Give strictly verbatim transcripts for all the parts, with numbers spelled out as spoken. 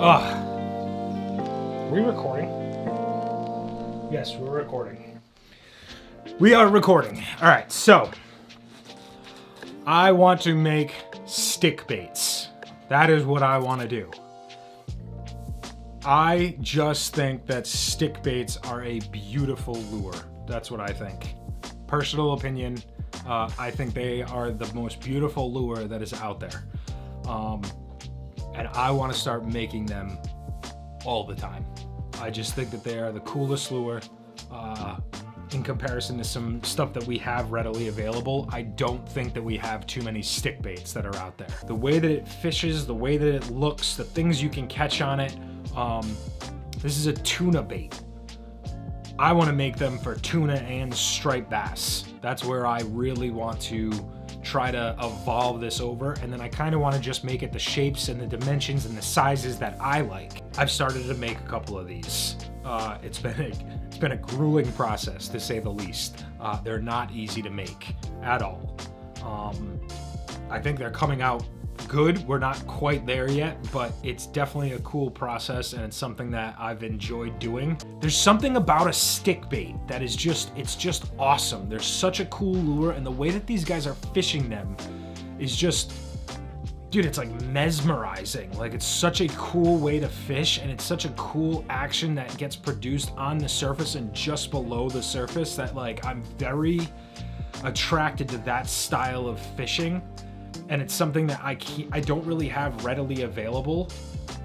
Ah, we recording? Yes, we're recording. We are recording. All right, so I want to make stick baits. That is what I want to do. I just think that stick baits are a beautiful lure. That's what I think. Personal opinion, uh, I think they are the most beautiful lure that is out there. Um, and I want to start making them all the time. I just think that they are the coolest lure uh, in comparison to some stuff that we have readily available. I don't think that we have too many stick baits that are out there. The way that it fishes, the way that it looks, the things you can catch on it. Um, this is a tuna bait. I want to make them for tuna and striped bass. That's where I really want to try to evolve this over. And then I kind of want to just make it the shapes and the dimensions and the sizes that I like. I've started to make a couple of these. Uh, it's been a, it's been a grueling process, to say the least. Uh, they're not easy to make at all. Um, I think they're coming out good. We're not quite there yet, but it's definitely a cool process and it's something that I've enjoyed doing. There's something about a stick bait that is just, it's just awesome. There's such a cool lure, and the way that these guys are fishing them is just, dude, it's like mesmerizing. Like, it's such a cool way to fish, and it's such a cool action that gets produced on the surface and just below the surface that, like, I'm very attracted to that style of fishing. And it's something that I can't, I don't really have readily available.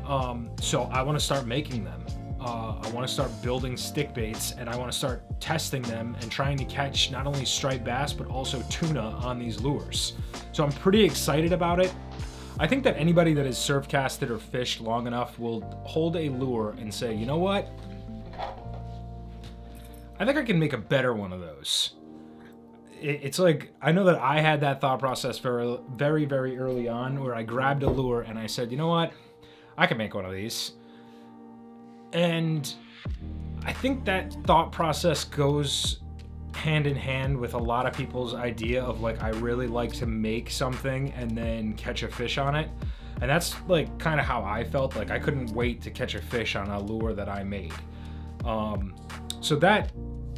Um, so I wanna start making them. Uh, I wanna start building stick baits, and I wanna start testing them and trying to catch not only striped bass, but also tuna on these lures. So I'm pretty excited about it. I think that anybody that has surf casted or fished long enough will hold a lure and say, you know what? I think I can make a better one of those. It's like, I know that I had that thought process very, very, very early on, where I grabbed a lure and I said, you know what, I can make one of these. And I think that thought process goes hand in hand with a lot of people's idea of, like, I really like to make something and then catch a fish on it. And that's, like, kind of how I felt. Like, I couldn't wait to catch a fish on a lure that I made. Um, so that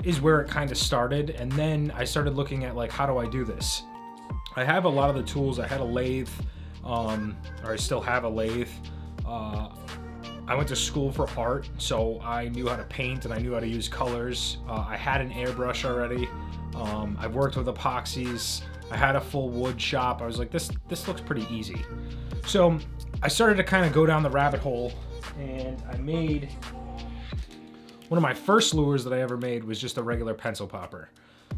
is where it kind of started. And then I started looking at, like, how do I do this? I have a lot of the tools. I had a lathe, um, or I still have a lathe. Uh, I went to school for art, so I knew how to paint and I knew how to use colors. Uh, I had an airbrush already. Um, I've worked with epoxies. I had a full wood shop. I was like, this, this looks pretty easy. So I started to kind of go down the rabbit hole, and I made one of my first lures that I ever made was just a regular pencil popper.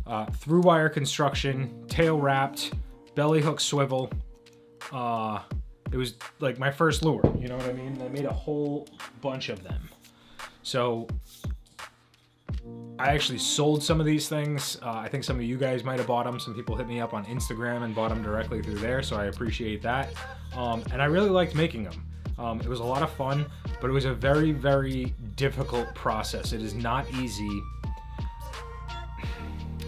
Uh, through wire construction, tail wrapped, belly hook swivel. Uh, it was like my first lure, you know what I mean? I made a whole bunch of them. So I actually sold some of these things. Uh, I think some of you guys might have bought them. Some people hit me up on Instagram and bought them directly through there, so I appreciate that. Um, and I really liked making them. Um, it was a lot of fun, but it was a very, very difficult process. It is not easy.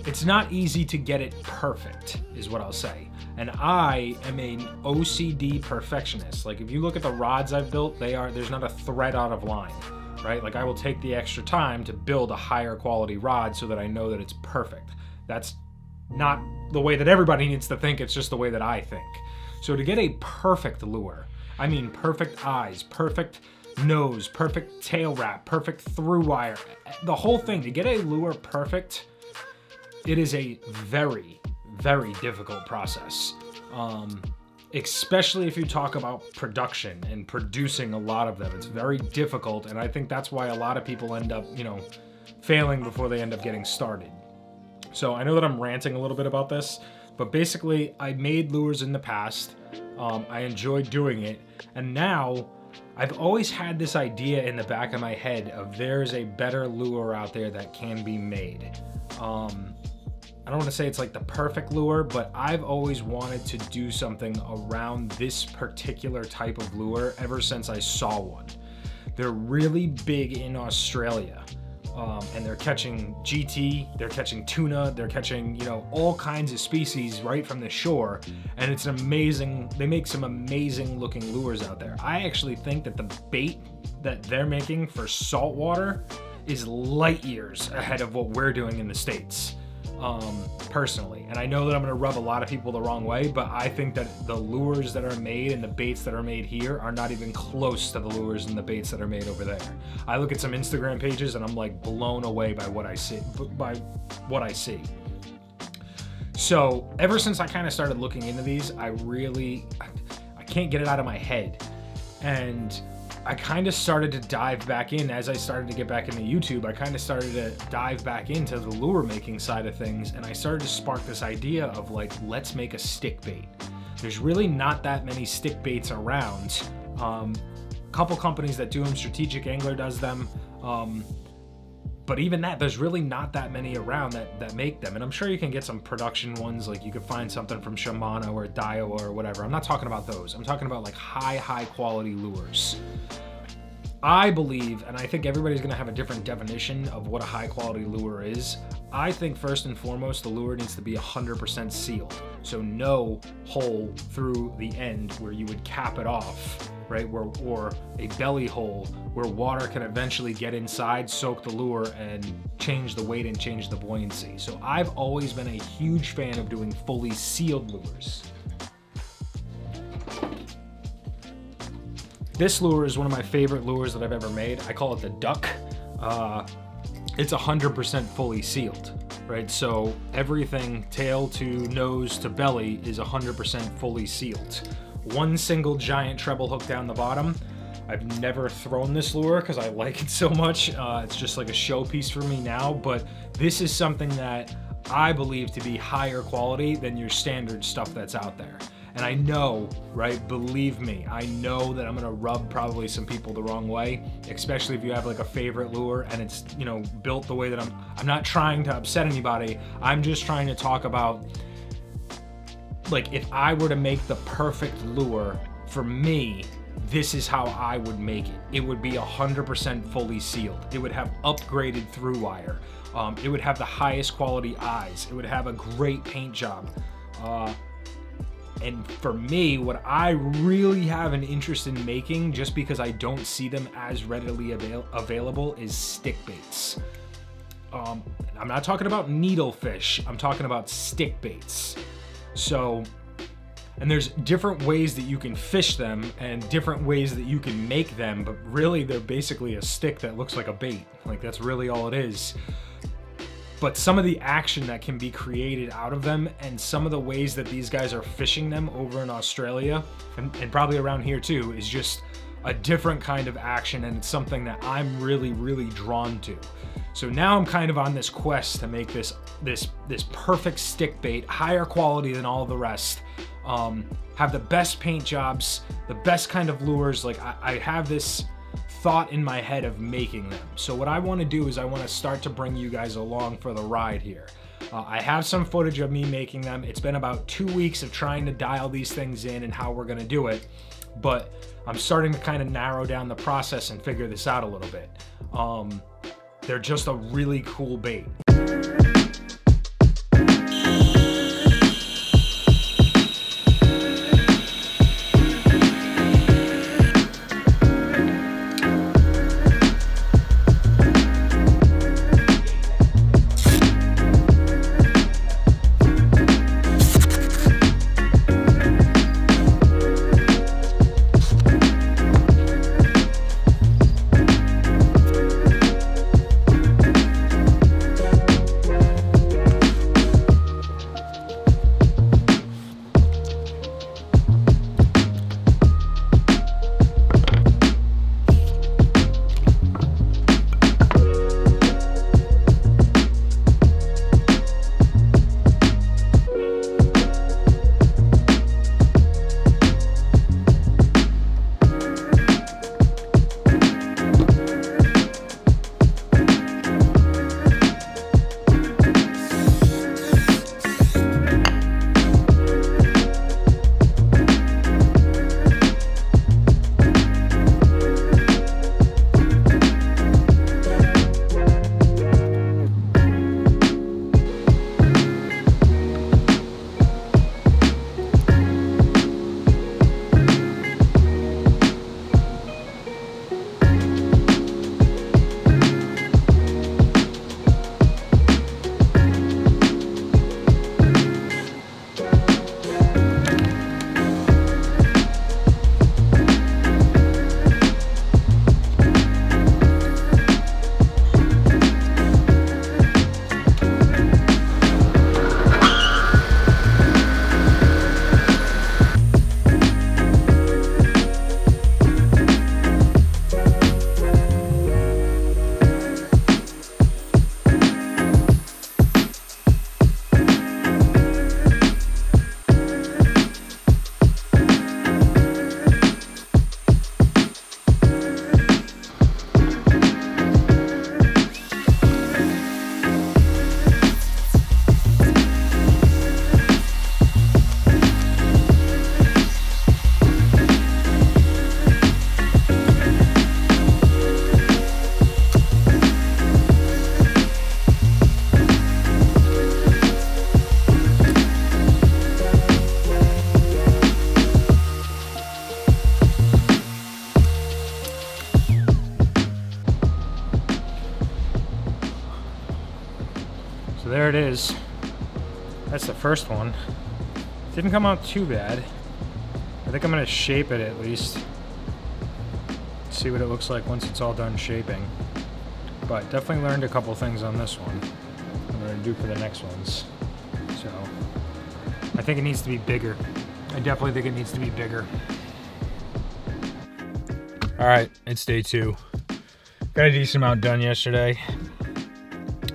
It's not easy to get it perfect, is what I'll say. And I am an O C D perfectionist. Like, if you look at the rods I've built, they are, there's not a thread out of line, right? Like, I will take the extra time to build a higher quality rod so that I know that it's perfect. That's not the way that everybody needs to think. It's just the way that I think. So to get a perfect lure, I mean, perfect eyes, perfect nose, perfect tail wrap, perfect through wire, the whole thing. To get a lure perfect, it is a very, very difficult process. Um, especially if you talk about production and producing a lot of them, it's very difficult. And I think that's why a lot of people end up, you know, failing before they end up getting started. So I know that I'm ranting a little bit about this, but basically I made lures in the past. Um, I enjoyed doing it. And now I've always had this idea in the back of my head of there's a better lure out there that can be made. Um, I don't want to say it's like the perfect lure, but I've always wanted to do something around this particular type of lure ever since I saw one. They're really big in Australia. um, and they're catching G T, they're catching tuna, they're catching, you know, all kinds of species right from the shore. And it's an amazing, they make some amazing looking lures out there. I actually think that the bait that they're making for saltwater is light years ahead of what we're doing in the States, um, personally. And I know that I'm gonna rub a lot of people the wrong way, but I think that the lures that are made and the baits that are made here are not even close to the lures and the baits that are made over there. I look at some Instagram pages and I'm like blown away by what I see, by what I see. So ever since I kind of started looking into these, I really, I can't get it out of my head. And I kind of started to dive back in. As I started to get back into YouTube, I kind of started to dive back into the lure making side of things, and I started to spark this idea of like, let's make a stick bait. There's really not that many stick baits around. Um, a couple companies that do them, Strategic Angler does them, um, but even that, there's really not that many around that, that make them. And I'm sure you can get some production ones, like you could find something from Shimano or Daiwa or whatever. I'm not talking about those. I'm talking about like high, high quality lures. I believe, and I think everybody's gonna have a different definition of what a high quality lure is. I think first and foremost, the lure needs to be one hundred percent sealed. So no hole through the end where you would cap it off, right? Where, or a belly hole where water can eventually get inside, soak the lure, and change the weight and change the buoyancy. So I've always been a huge fan of doing fully sealed lures. This lure is one of my favorite lures that I've ever made. I call it the duck. Uh, it's one hundred percent fully sealed, right? So everything, tail to nose to belly, is one hundred percent fully sealed. One single giant treble hook down the bottom. I've never thrown this lure because I like it so much. Uh, it's just like a showpiece for me now, but this is something that I believe to be higher quality than your standard stuff that's out there. And I know, right, believe me, I know that I'm gonna rub probably some people the wrong way, especially if you have like a favorite lure and it's, you know, built the way that I'm, I'm not trying to upset anybody. I'm just trying to talk about, like, if I were to make the perfect lure for me, this is how I would make it. It would be one hundred percent fully sealed. It would have upgraded through wire. Um, it would have the highest quality eyes. It would have a great paint job. Uh, And for me, what I really have an interest in making, just because I don't see them as readily avail available, is stick baits. Um, I'm not talking about needlefish, I'm talking about stick baits. So, and there's different ways that you can fish them and different ways that you can make them, but really they're basically a stick that looks like a bait. Like, that's really all it is. But some of the action that can be created out of them and some of the ways that these guys are fishing them over in Australia and, and probably around here too is just a different kind of action, and it's something that I'm really, really drawn to. So now I'm kind of on this quest to make this this this perfect stick bait, higher quality than all the rest, um, have the best paint jobs, the best kind of lures. Like I, I have this thought in my head of making them. So what I want to do is I want to start to bring you guys along for the ride here. Uh, I have some footage of me making them. It's been about two weeks of trying to dial these things in and how we're going to do it, but I'm starting to kind of narrow down the process and figure this out a little bit. Um, they're just a really cool bait. there it is. That's the first one. Didn't come out too bad. I think I'm gonna shape it at least. See what it looks like once it's all done shaping. But definitely learned a couple things on this one. I'm gonna do for the next ones. So I think it needs to be bigger. I definitely think it needs to be bigger. All right, it's day two. Got a decent amount done yesterday.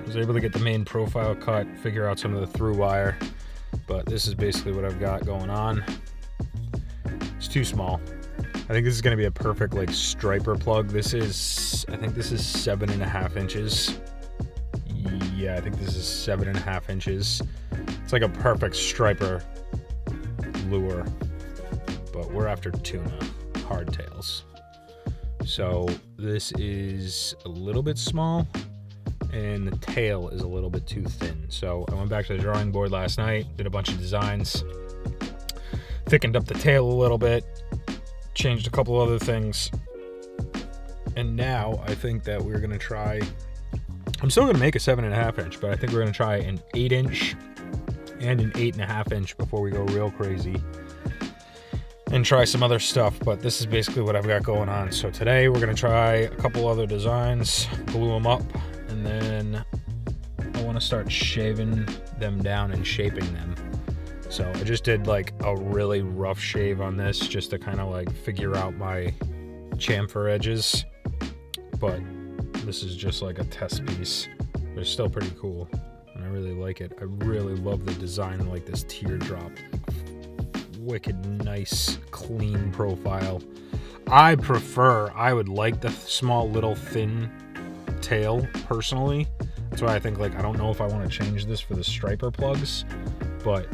Was able to get the main profile cut, figure out some of the through wire, but this is basically what I've got going on. It's too small. I think this is gonna be a perfect like striper plug. This is, I think this is seven and a half inches. Yeah, I think this is seven and a half inches. It's like a perfect striper lure, but we're after tuna, hardtails. So this is a little bit small and the tail is a little bit too thin. So I went back to the drawing board last night, did a bunch of designs, thickened up the tail a little bit, changed a couple other things. And now I think that we're gonna try, I'm still gonna make a seven and a half inch, but I think we're gonna try an eight inch and an eight and a half inch before we go real crazy and try some other stuff. But this is basically what I've got going on. So today we're gonna try a couple other designs, glue them up, and then I wanna start shaving them down and shaping them. So I just did like a really rough shave on this just to kind of like figure out my chamfer edges, but this is just like a test piece. It's still pretty cool and I really like it. I really love the design, like this teardrop. Wicked nice clean profile. I prefer, I would like the small little thin tail personally. That's why I think like, I don't know if I want to change this for the striper plugs, but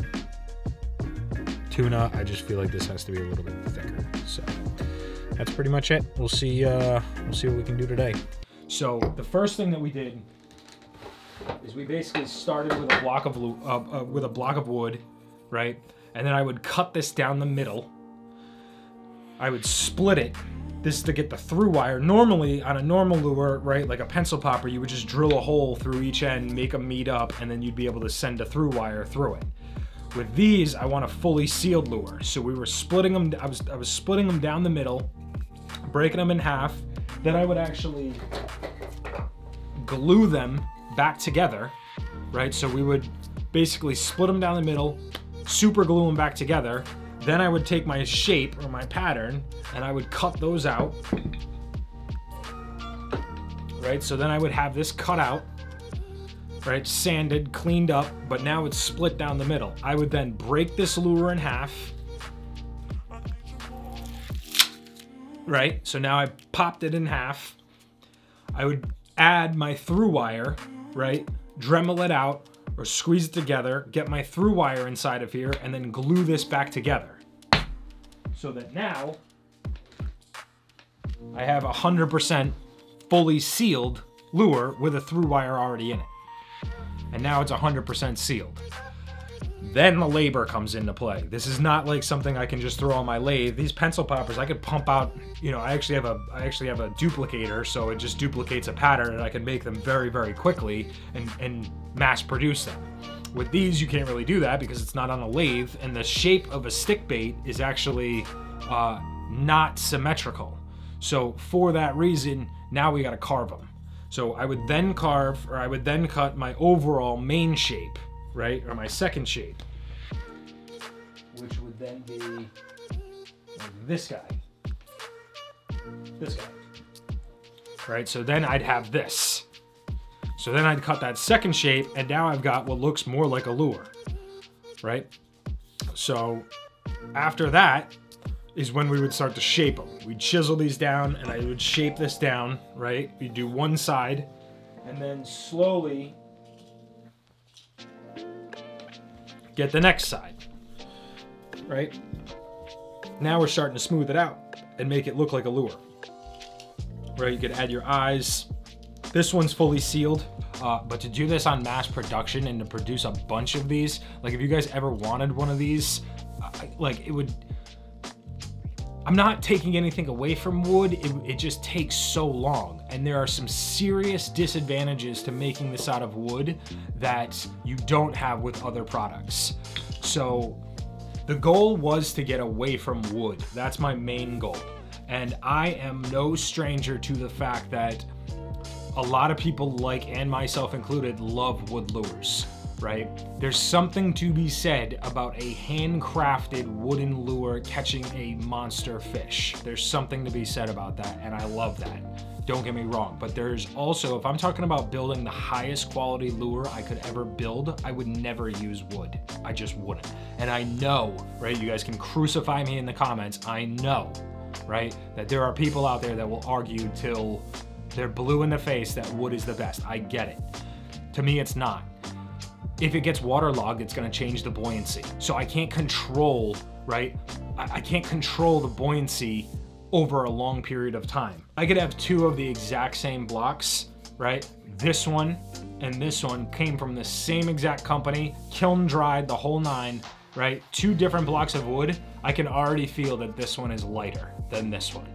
tuna, I just feel like this has to be a little bit thicker. So that's pretty much it. We'll see, uh, we'll see what we can do today. So the first thing that we did is we basically started with a block of, uh, uh, with a block of wood, right? And then I would cut this down the middle. I would split it. This is to get the through wire. Normally on a normal lure, right, like a pencil popper, you would just drill a hole through each end, make them meet up, and then you'd be able to send a through wire through it. With these, I want a fully sealed lure. So we were splitting them, I was, I was splitting them down the middle, breaking them in half. Then I would actually glue them back together, right? So we would basically split them down the middle, super glue them back together. Then I would take my shape or my pattern and I would cut those out, right? So then I would have this cut out, right? Sanded, cleaned up, but now it's split down the middle. I would then break this lure in half, right? So now I popped it in half. I would add my through wire, right? Dremel it out, or squeeze it together, get my through wire inside of here, and then glue this back together. So that now I have a hundred percent fully sealed lure with a through wire already in it. And now it's a hundred percent sealed. Then the labor comes into play. This is not like something I can just throw on my lathe. These pencil poppers, I could pump out, you know, I actually have a, I actually have a duplicator, so it just duplicates a pattern and I can make them very, very quickly and, and mass produce them. With these, you can't really do that because it's not on a lathe and the shape of a stick bait is actually uh, not symmetrical. So for that reason, now we gotta carve them. So I would then carve, or I would then cut my overall main shape, right, or my second shape, which would then be like this guy, this guy, right? So then I'd have this. So then I'd cut that second shape, and now I've got what looks more like a lure, right? So after that is when we would start to shape them. We'd chisel these down, and I would shape this down, right? We'd do one side, and then slowly get the next side, right? Now we're starting to smooth it out and make it look like a lure, right? You could add your eyes. This one's fully sealed, uh, but to do this on mass production and to produce a bunch of these, like if you guys ever wanted one of these, I, like it would, I'm not taking anything away from wood, it, it just takes so long. And there are some serious disadvantages to making this out of wood that you don't have with other products. So the goal was to get away from wood. That's my main goal. And I am no stranger to the fact that a lot of people, like, and myself included, love wood lures, right? There's something to be said about a handcrafted wooden lure catching a monster fish. There's something to be said about that, and I love that. Don't get me wrong, but there's also, if I'm talking about building the highest quality lure I could ever build, I would never use wood. I just wouldn't. And I know, right, you guys can crucify me in the comments, I know, right, that there are people out there that will argue till they're blue in the face that wood is the best. I get it. To me, it's not. If it gets waterlogged, it's gonna change the buoyancy. So I can't control, right? I, I can't control the buoyancy over a long period of time. I could have two of the exact same blocks, right? This one and this one came from the same exact company, kiln dried, the whole nine, right? Two different blocks of wood. I can already feel that this one is lighter than this one.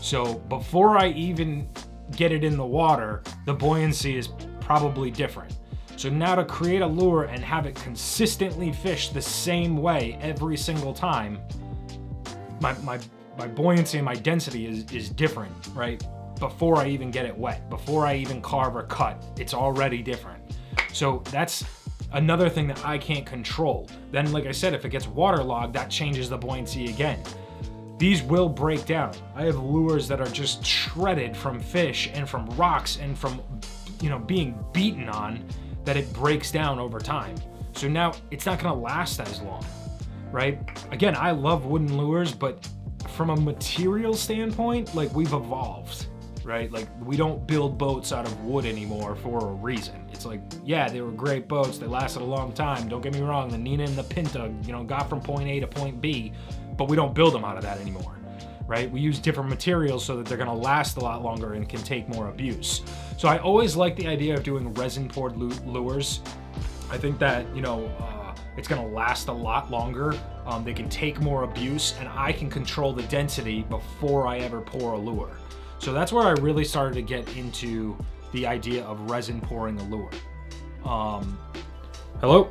So before I even get it in the water, the buoyancy is probably different. So now to create a lure and have it consistently fish the same way every single time, my, my, my buoyancy and my density is, is different, right? Before I even get it wet, before I even carve or cut, it's already different. So that's another thing that I can't control. Then, like I said, if it gets waterlogged, that changes the buoyancy again. These will break down. I have lures that are just shredded from fish and from rocks and from, you know, being beaten on, that it breaks down over time. So now it's not gonna last as long, right? Again, I love wooden lures, but from a material standpoint, like, we've evolved, right? Like, we don't build boats out of wood anymore for a reason. It's like, yeah, they were great boats, they lasted a long time, don't get me wrong, the Nina and the Pinta, you know, got from point A to point B, but we don't build them out of that anymore, right? We use different materials so that they're gonna last a lot longer and can take more abuse. So I always like the idea of doing resin poured lures. I think that, you know, uh, it's gonna last a lot longer. Um, they can take more abuse, and I can control the density before I ever pour a lure. So that's where I really started to get into the idea of resin pouring a lure. Um, hello? Hello,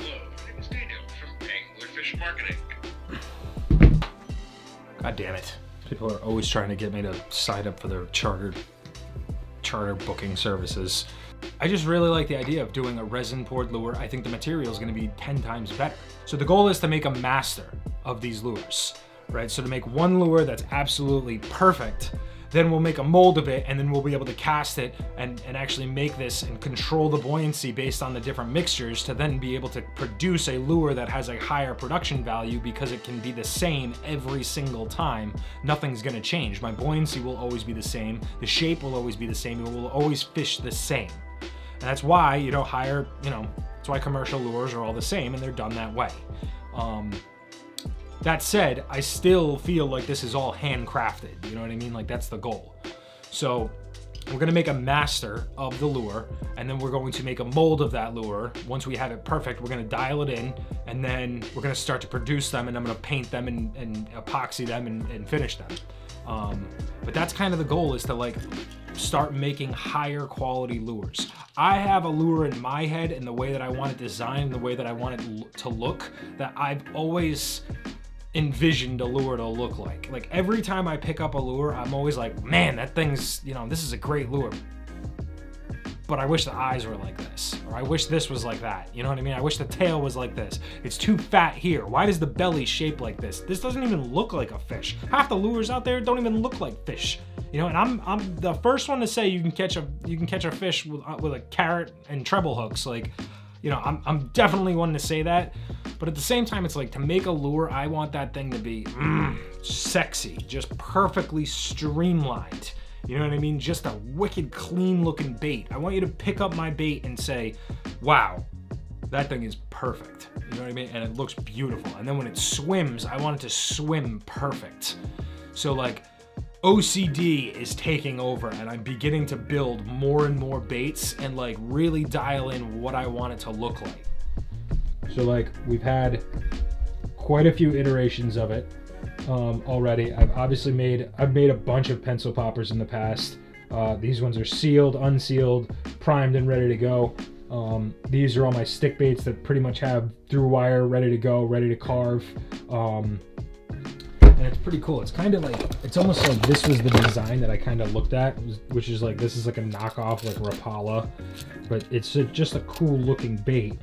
my name is Daniel from Anglerfish Marketing. God damn it. People are always trying to get me to sign up for their charter, charter booking services. I just really like the idea of doing a resin poured lure. I think the material is gonna be ten times better. So the goal is to make a master of these lures, right? So to make one lure that's absolutely perfect, then we'll make a mold of it, and then we'll be able to cast it and, and actually make this and control the buoyancy based on the different mixtures to then be able to produce a lure that has a higher production value because it can be the same every single time. Nothing's gonna change. My buoyancy will always be the same. The shape will always be the same. It will always fish the same. And that's why, you know, higher, you know, that's why commercial lures are all the same and they're done that way. Um, That said, I still feel like this is all handcrafted, you know what I mean? Like, that's the goal. So we're gonna make a master of the lure, and then we're going to make a mold of that lure. Once we have it perfect, we're gonna dial it in, and then we're gonna start to produce them, and I'm gonna paint them and, and epoxy them and, and finish them. Um, but that's kind of the goal, is to, like, start making higher quality lures. I have a lure in my head and the way that I want it designed, the way that I want it to look, that I've always envisioned a lure to look like. Like, every time I pick up a lure, I'm always like, man, that thing's, you know, this is a great lure, but I wish the eyes were like this, or I wish this was like that, you know what I mean? I wish the tail was like this. It's too fat here. Why does the belly shape like this? This doesn't even look like a fish. Half the lures out there don't even look like fish, you know, and I'm, I'm the first one to say you can catch a, you can catch a fish with, with a carrot and treble hooks. Like, you know, I'm, I'm definitely one to say that, but at the same time, it's like, to make a lure, I want that thing to be mm, sexy, just perfectly streamlined. You know what I mean? Just a wicked clean looking bait. I want you to pick up my bait and say, wow, that thing is perfect. You know what I mean? And it looks beautiful. And then when it swims, I want it to swim perfect. So, like, O C D is taking over, and I'm beginning to build more and more baits and, like, really dial in what I want it to look like. So, like, we've had quite a few iterations of it um, already. I've obviously made, I've made a bunch of pencil poppers in the past. Uh, these ones are sealed, unsealed, primed, and ready to go. Um, these are all my stick baits that pretty much have through wire ready to go, ready to carve. Um, and it's pretty cool. It's kind of like, it's almost like this was the design that I kind of looked at, which is like, this is like a knockoff, like Rapala, but it's a, just a cool looking bait.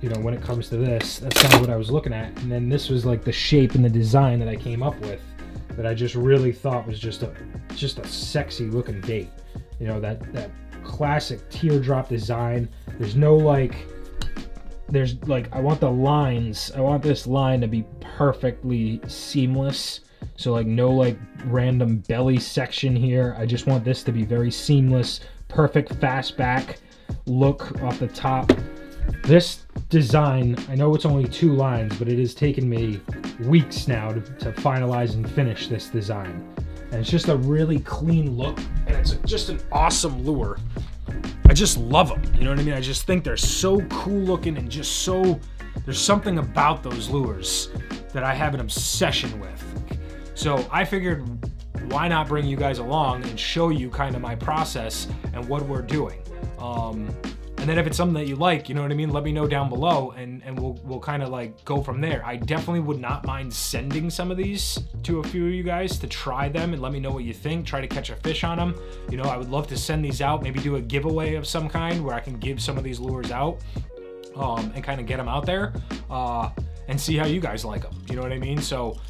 You know, when it comes to this, that's kind of what I was looking at. And then this was like the shape and the design that I came up with that I just really thought was just a, just a sexy looking bait. You know, that, that classic teardrop design. There's no like, there's like, I want the lines, I want this line to be perfectly seamless. So like no like random belly section here. I just want this to be very seamless, perfect fast back look off the top. This design, I know it's only two lines, but it has taken me weeks now to, to finalize and finish this design. And it's just a really clean look, and it's just an awesome lure. I just love them, you know what I mean? I just think they're so cool looking, and just so, there's something about those lures that I have an obsession with. So I figured, why not bring you guys along and show you kind of my process and what we're doing. Um, And then if it's something that you like, you know what I mean, let me know down below, and, and we'll, we'll kind of like go from there. I definitely would not mind sending some of these to a few of you guys to try them and let me know what you think. Try to catch a fish on them. You know, I would love to send these out, maybe do a giveaway of some kind where I can give some of these lures out um, and kind of get them out there uh, and see how you guys like them. You know what I mean? So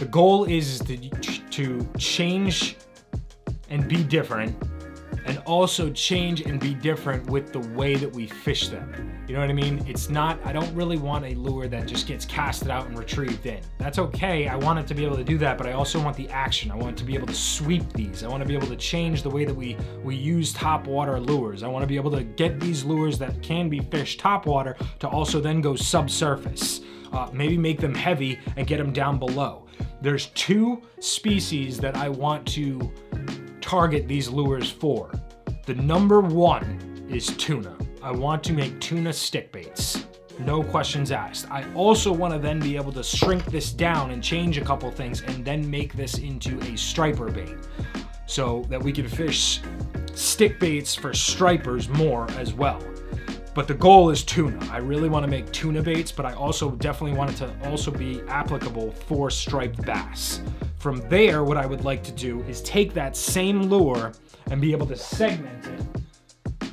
the goal is to, to change and be different, and also change and be different with the way that we fish them. You know what I mean? It's not, I don't really want a lure that just gets casted out and retrieved in. That's okay, I want it to be able to do that, but I also want the action. I want it to be able to sweep these. I want to be able to change the way that we, we use topwater lures. I want to be able to get these lures that can be fished topwater to also then go subsurface. Uh, maybe make them heavy and get them down below. There's two species that I want to target these lures for. The number one is tuna. I want to make tuna stick baits, no questions asked. I also want to then be able to shrink this down and change a couple things and then make this into a striper bait so that we can fish stick baits for stripers more as well. But the goal is tuna. I really want to make tuna baits, but I also definitely want it to also be applicable for striped bass. From there, what I would like to do is take that same lure and be able to segment it,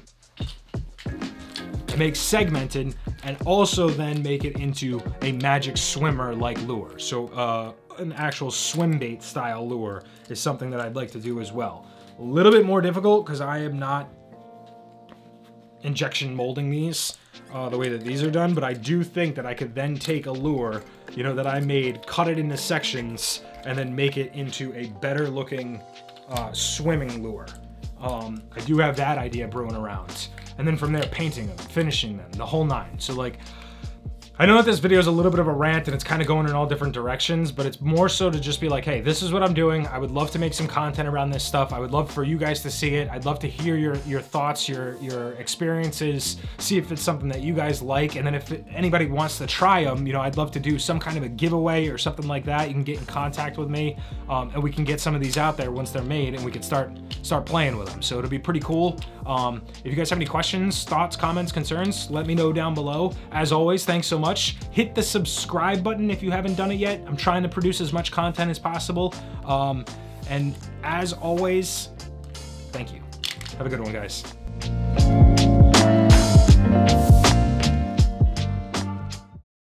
make segmented, and also then make it into a magic swimmer-like lure. So uh, an actual swim bait style lure is something that I'd like to do as well. A little bit more difficult because I am not injection molding these uh, the way that these are done, but I do think that I could then take a lure, you know, that I made, cut it into sections, and then make it into a better looking uh, swimming lure. Um, I do have that idea brewing around. And then from there, painting them, finishing them, the whole nine. So like, I know that this video is a little bit of a rant and it's kind of going in all different directions, but it's more so to just be like, hey, this is what I'm doing. I would love to make some content around this stuff. I would love for you guys to see it. I'd love to hear your, your thoughts, your, your experiences, see if it's something that you guys like. And then if anybody wants to try them, you know, I'd love to do some kind of a giveaway or something like that. You can get in contact with me um, and we can get some of these out there once they're made and we can start, start playing with them. So it'll be pretty cool. Um, if you guys have any questions, thoughts, comments, concerns, let me know down below. As always, thanks so much. Much. Hit the subscribe button if you haven't done it yet. I'm trying to produce as much content as possible. Um, and as always, thank you. Have a good one, guys.